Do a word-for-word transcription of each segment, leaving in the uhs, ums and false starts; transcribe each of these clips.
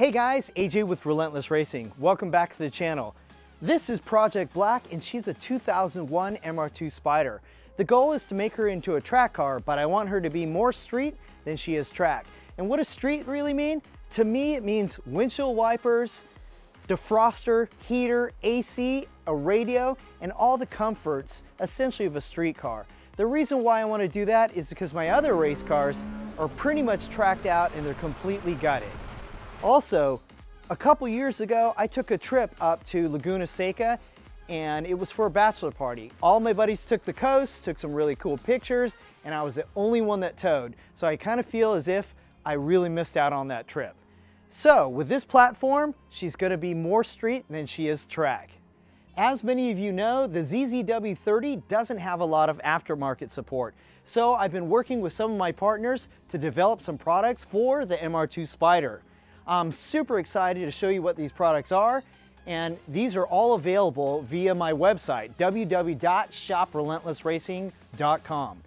Hey guys, A J with Relentless Racing. Welcome back to the channel. This is Project Black and she's a two thousand one M R two Spyder. The goal is to make her into a track car, but I want her to be more street than she is track. And what does street really mean? To me, it means windshield wipers, defroster, heater, A C, a radio, and all the comforts essentially of a street car. The reason why I want to do that is because my other race cars are pretty much tracked out and they're completely gutted. Also, a couple years ago, I took a trip up to Laguna Seca and it was for a bachelor party. All my buddies took the coast, took some really cool pictures, and I was the only one that towed. So I kind of feel as if I really missed out on that trip. So with this platform, she's going to be more street than she is track. As many of you know, the Z Z W thirty doesn't have a lot of aftermarket support. So I've been working with some of my partners to develop some products for the M R two Spyder. I'm super excited to show you what these products are, and these are all available via my website, w w w dot shop relentless racing dot com.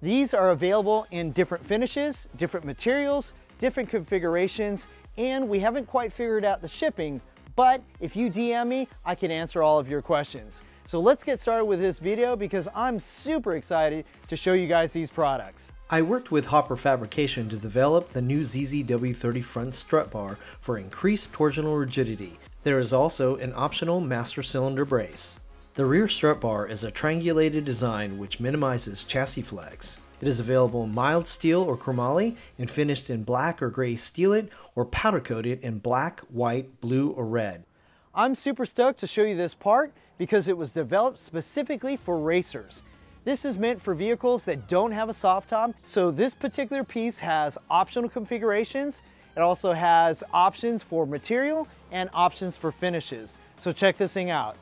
These are available in different finishes, different materials, different configurations, and we haven't quite figured out the shipping, but if you D M me, I can answer all of your questions. So let's get started with this video because I'm super excited to show you guys these products. I worked with Hopper Fabrication to develop the new Z Z W thirty front strut bar for increased torsional rigidity. There is also an optional master cylinder brace. The rear strut bar is a triangulated design which minimizes chassis flex. It is available in mild steel or chromoly and finished in black or gray steelite or powder coated in black, white, blue, or red. I'm super stoked to show you this part because it was developed specifically for racers. This is meant for vehicles that don't have a soft top, so this particular piece has optional configurations. It also has options for material and options for finishes. So check this thing out.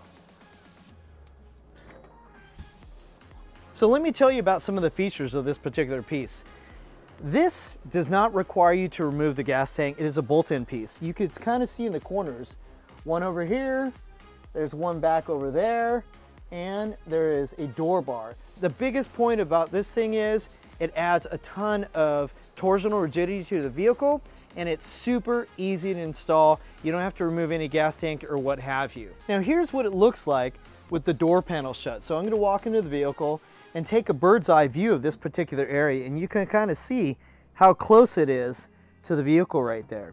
So let me tell you about some of the features of this particular piece. This does not require you to remove the gas tank. It is a bolt-in piece. You could kind of see in the corners, one over here, there's one back over there, and there is a door bar. The biggest point about this thing is it adds a ton of torsional rigidity to the vehicle, and it's super easy to install. You don't have to remove any gas tank or what have you. Now here's what it looks like with the door panel shut. So I'm gonna walk into the vehicle and take a bird's eye view of this particular area, and you can kind of see how close it is to the vehicle right there,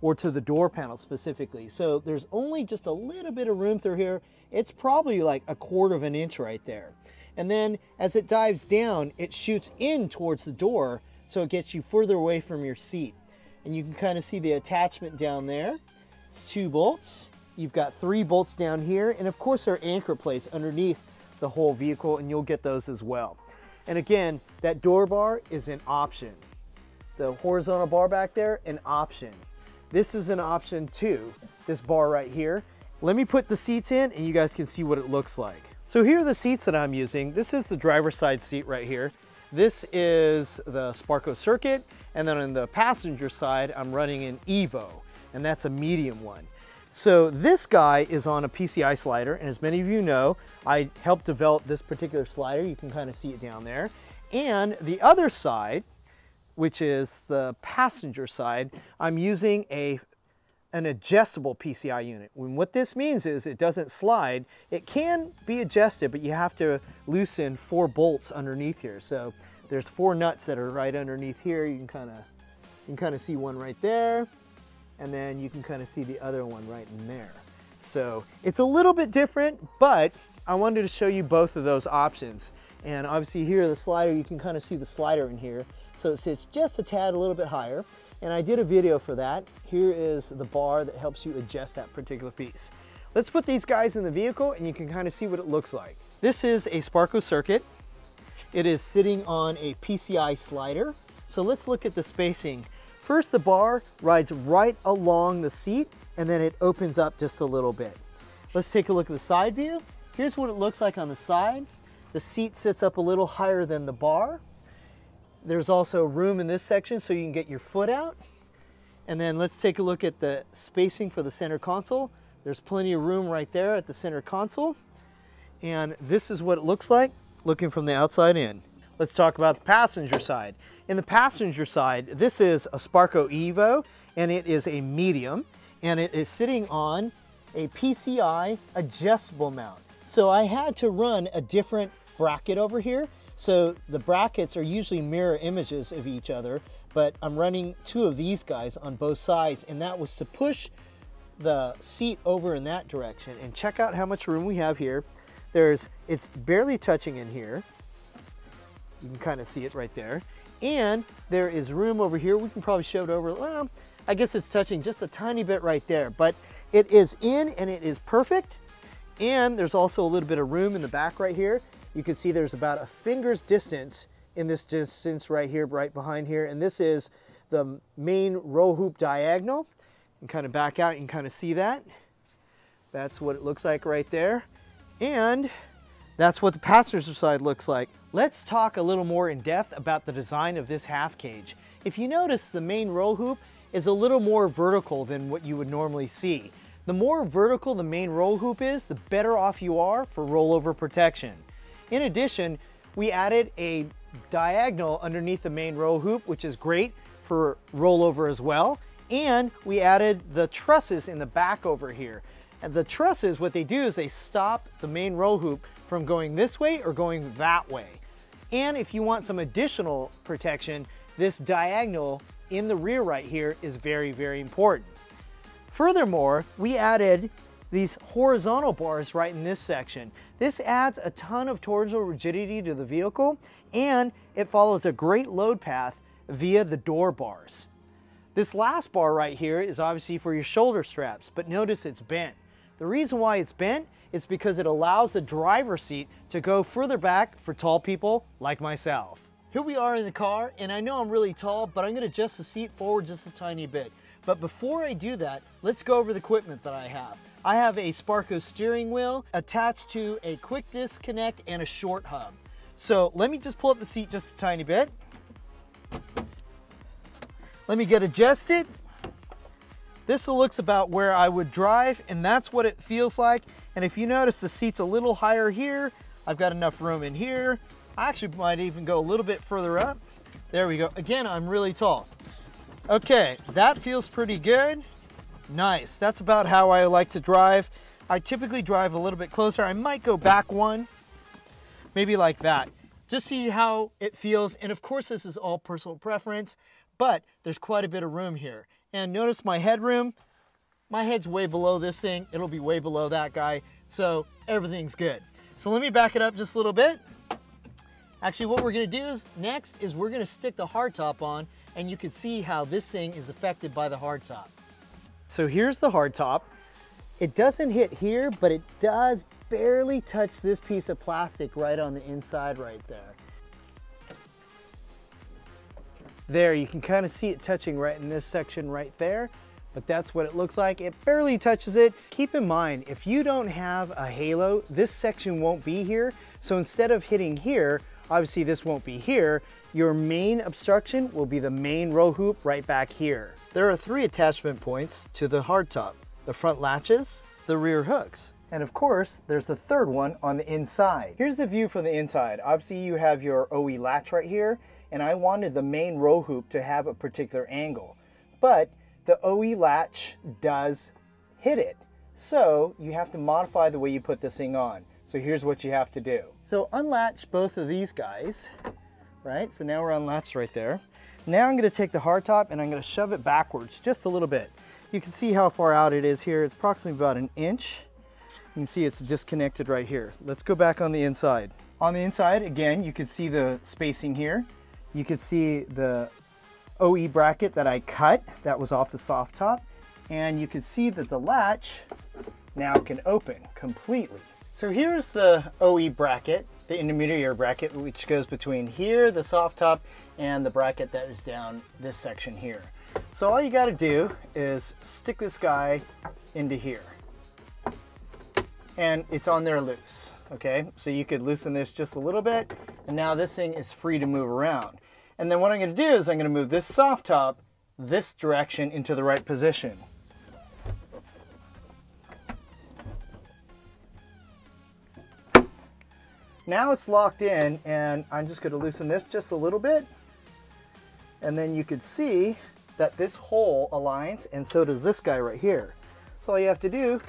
or to the door panel specifically. So there's only just a little bit of room through here. It's probably like a quarter of an inch right there. And then as it dives down, it shoots in towards the door, so it gets you further away from your seat. And you can kind of see the attachment down there. It's two bolts. You've got three bolts down here. And of course there are anchor plates underneath the whole vehicle, and you'll get those as well. And again, that door bar is an option. The horizontal bar back there, an option. This is an option too, this bar right here. Let me put the seats in and you guys can see what it looks like. So here are the seats that I'm using. This is the driver's side seat right here. This is the Sparco circuit. And then on the passenger side, I'm running an Evo, and that's a medium one. So this guy is on a P C I slider. And as many of you know, I helped develop this particular slider. You can kind of see it down there. And the other side, which is the passenger side, I'm using a, an adjustable P C I unit. And what this means is it doesn't slide. It can be adjusted, but you have to loosen four bolts underneath here. So there's four nuts that are right underneath here. You can kind of you can kind of see one right there, and then you can kind of see the other one right in there. So it's a little bit different, but I wanted to show you both of those options. And obviously here, the slider, you can kind of see the slider in here. So it sits just a tad a little bit higher. And I did a video for that. Here is the bar that helps you adjust that particular piece. Let's put these guys in the vehicle and you can kind of see what it looks like. This is a Sparco circuit. It is sitting on a P C I slider. So let's look at the spacing. First, the bar rides right along the seat and then it opens up just a little bit. Let's take a look at the side view. Here's what it looks like on the side. The seat sits up a little higher than the bar. There's also room in this section so you can get your foot out. And then let's take a look at the spacing for the center console. There's plenty of room right there at the center console. And this is what it looks like looking from the outside in. Let's talk about the passenger side. In the passenger side, this is a Sparco Evo, and it is a medium, and it is sitting on a P C I adjustable mount. So I had to run a different bracket over here. So the brackets are usually mirror images of each other, but I'm running two of these guys on both sides, and that was to push the seat over in that direction. And check out how much room we have here. There's, it's barely touching in here. You can kind of see it right there. And there is room over here. We can probably show it over. Well, I guess it's touching just a tiny bit right there, but it is in and it is perfect. And there's also a little bit of room in the back right here. You can see there's about a finger's distance in this distance right here, right behind here. And this is the main row hoop diagonal. You can kind of back out, you can kind of see that. That's what it looks like right there. And that's what the passenger side looks like. Let's talk a little more in depth about the design of this half cage. If you notice, the main roll hoop is a little more vertical than what you would normally see. The more vertical the main roll hoop is, the better off you are for rollover protection. In addition, we added a diagonal underneath the main roll hoop, which is great for rollover as well. And we added the trusses in the back over here. And the trusses, what they do is they stop the main roll hoop from going this way or going that way. And if you want some additional protection, this diagonal in the rear right here is very, very important. Furthermore, we added these horizontal bars right in this section. This adds a ton of torsional rigidity to the vehicle, and it follows a great load path via the door bars. This last bar right here is obviously for your shoulder straps, but notice it's bent. The reason why it's bent is because it allows the driver's seat to go further back for tall people like myself. Here we are in the car, and I know I'm really tall, but I'm gonna adjust the seat forward just a tiny bit. But before I do that, let's go over the equipment that I have. I have a Sparco steering wheel attached to a quick disconnect and a short hub. So let me just pull up the seat just a tiny bit. Let me get adjusted. This looks about where I would drive, and that's what it feels like. And if you notice, the seat's a little higher here. I've got enough room in here. I actually might even go a little bit further up. There we go. Again, I'm really tall. Okay, that feels pretty good. Nice. That's about how I like to drive. I typically drive a little bit closer. I might go back one, maybe like that. Just see how it feels. And of course, this is all personal preference, but there's quite a bit of room here. And notice my headroom. My head's way below this thing. It'll be way below that guy. So everything's good. So let me back it up just a little bit. Actually, what we're gonna do is next is we're gonna stick the hardtop on, and you can see how this thing is affected by the hardtop. So here's the hardtop. It doesn't hit here, but it does barely touch this piece of plastic right on the inside right there. There, you can kind of see it touching right in this section right there, but that's what it looks like. It barely touches it. Keep in mind, if you don't have a halo, this section won't be here. So instead of hitting here, obviously this won't be here. Your main obstruction will be the main roll hoop right back here. There are three attachment points to the hardtop: the front latches, the rear hooks, and of course, there's the third one on the inside. Here's the view from the inside. Obviously you have your O E latch right here, and I wanted the main roll hoop to have a particular angle, but the O E latch does hit it. So you have to modify the way you put this thing on. So here's what you have to do. So unlatch both of these guys, right? So now we're unlatched right there. Now I'm gonna take the hardtop and I'm gonna shove it backwards just a little bit. You can see how far out it is here. It's approximately about an inch. You can see it's disconnected right here. Let's go back on the inside. On the inside, again, you can see the spacing here. You can see the O E bracket that I cut that was off the soft top. And you can see that the latch now can open completely. So here's the O E bracket, the intermediary bracket, which goes between here, the soft top, and the bracket that is down this section here. So all you gotta do is stick this guy into here. And it's on there loose, okay? So you could loosen this just a little bit, and now this thing is free to move around. And then what I'm gonna do is I'm gonna move this soft top this direction into the right position. Now it's locked in, and I'm just going to loosen this just a little bit, and then you could see that this hole aligns, and so does this guy right here. So all you have to do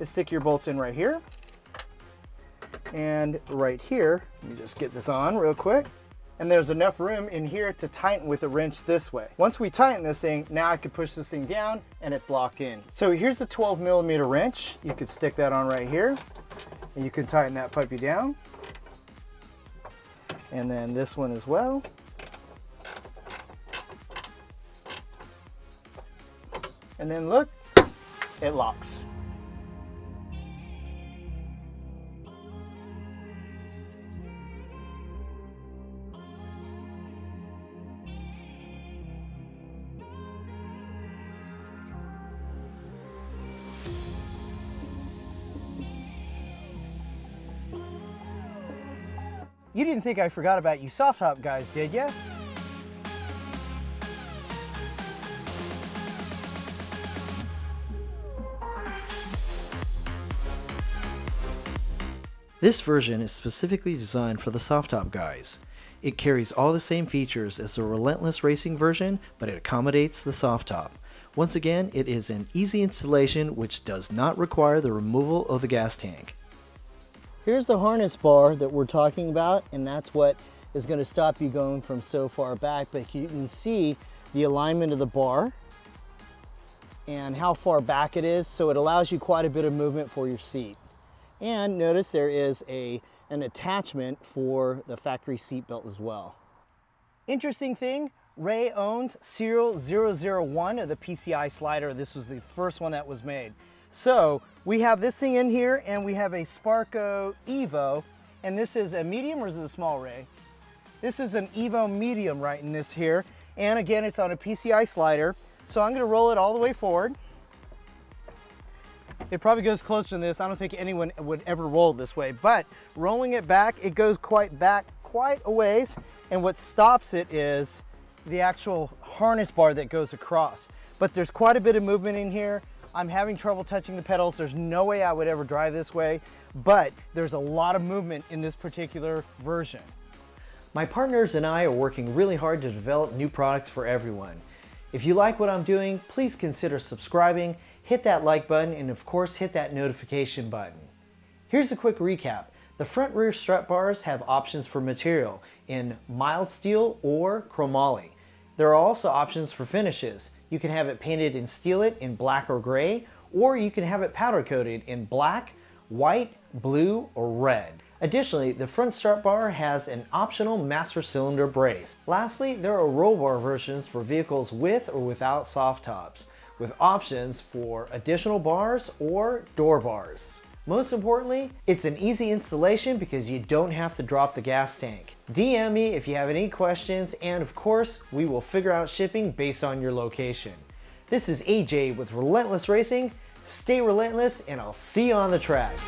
is stick your bolts in right here and right here. Let me just get this on real quick. And there's enough room in here to tighten with a wrench this way. Once we tighten this thing, now I could push this thing down and it's locked in. So here's a twelve millimeter wrench. You could stick that on right here and you can tighten that puppy down. And then this one as well. And then look, it locks. You didn't think I forgot about you soft top guys, did ya? This version is specifically designed for the soft top guys. It carries all the same features as the Relentless Racing version, but it accommodates the soft top. Once again, it is an easy installation which does not require the removal of the gas tank. Here's the harness bar that we're talking about, and that's what is going to stop you going from so far back, but you can see the alignment of the bar and how far back it is, so it allows you quite a bit of movement for your seat. And notice there is a, an attachment for the factory seat belt as well. Interesting thing, Ray owns serial zero zero one of the P C I slider. This was the first one that was made. So we have this thing in here, and we have a Sparco Evo, and this is a medium, or is it a small, Ray? This is an Evo medium right in this here, and again, it's on a P C I slider. So I'm gonna roll it all the way forward. It probably goes closer than this. I don't think anyone would ever roll this way, but rolling it back, it goes quite back, quite a ways, and what stops it is the actual harness bar that goes across. But there's quite a bit of movement in here. I'm having trouble touching the pedals. There's no way I would ever drive this way, but there's a lot of movement in this particular version. My partners and I are working really hard to develop new products for everyone. If you like what I'm doing, please consider subscribing, hit that like button, and of course, hit that notification button. Here's a quick recap. The front rear strut bars have options for material in mild steel or chromoly. There are also options for finishes. You can have it painted and steel it in black or gray, or you can have it powder coated in black, white, blue, or red. Additionally, the front strut bar has an optional master cylinder brace. Lastly, there are roll bar versions for vehicles with or without soft tops, with options for additional bars or door bars. Most importantly, it's an easy installation because you don't have to drop the gas tank. D M me if you have any questions, and of course, we will figure out shipping based on your location. This is A J with Relentless Racing. Stay relentless, and I'll see you on the track.